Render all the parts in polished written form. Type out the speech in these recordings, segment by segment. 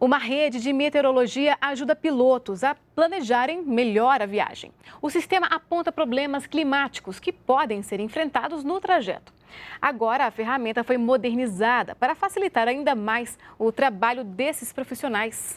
Uma rede de meteorologia ajuda pilotos a planejarem melhor a viagem. O sistema aponta problemas climáticos que podem ser enfrentados no trajeto. Agora, a ferramenta foi modernizada para facilitar ainda mais o trabalho desses profissionais.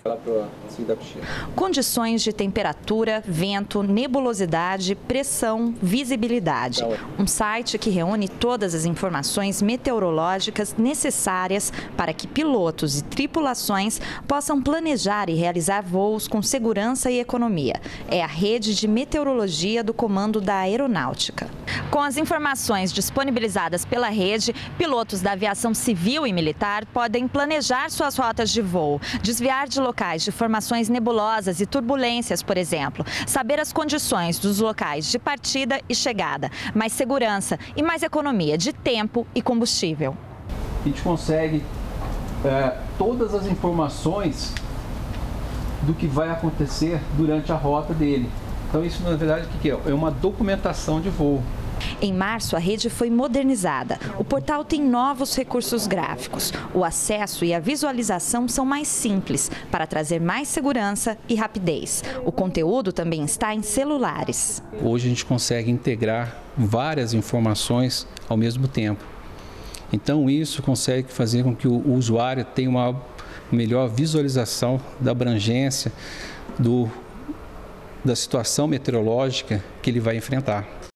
Condições de temperatura, vento, nebulosidade, pressão, visibilidade. Um site que reúne todas as informações meteorológicas necessárias para que pilotos e tripulações possam planejar e realizar voos com segurança e economia. É a Rede de Meteorologia do Comando da Aeronáutica. Com as informações disponibilizadas pela rede, pilotos da aviação civil e militar podem planejar suas rotas de voo, desviar de locais de formações nebulosas e turbulências, por exemplo, saber as condições dos locais de partida e chegada, mais segurança e mais economia de tempo e combustível. A gente consegue todas as informações do que vai acontecer durante a rota dele. Então isso, na verdade, o que é? É uma documentação de voo. Em março, a rede foi modernizada. O portal tem novos recursos gráficos. O acesso e a visualização são mais simples, para trazer mais segurança e rapidez. O conteúdo também está em celulares. Hoje a gente consegue integrar várias informações ao mesmo tempo. Então isso consegue fazer com que o usuário tenha uma melhor visualização da abrangência da situação meteorológica que ele vai enfrentar.